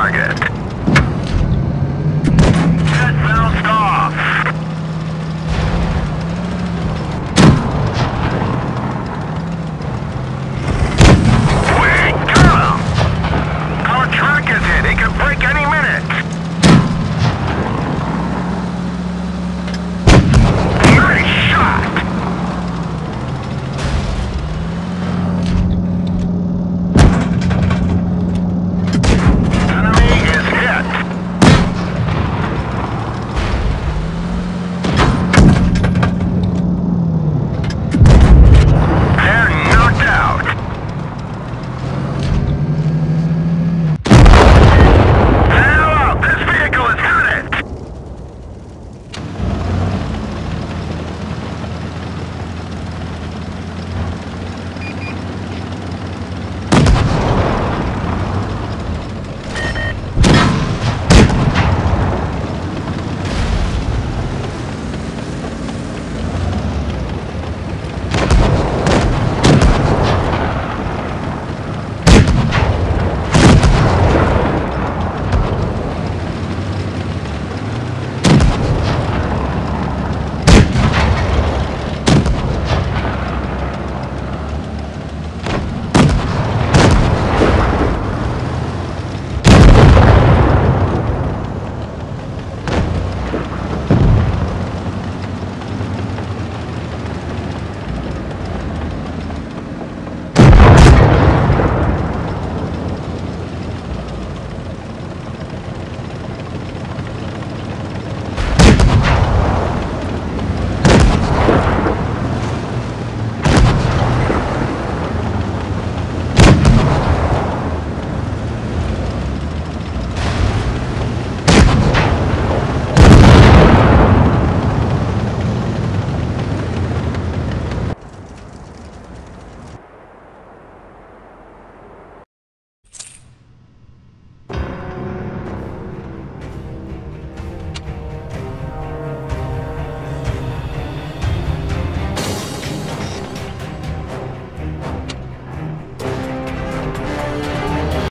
target.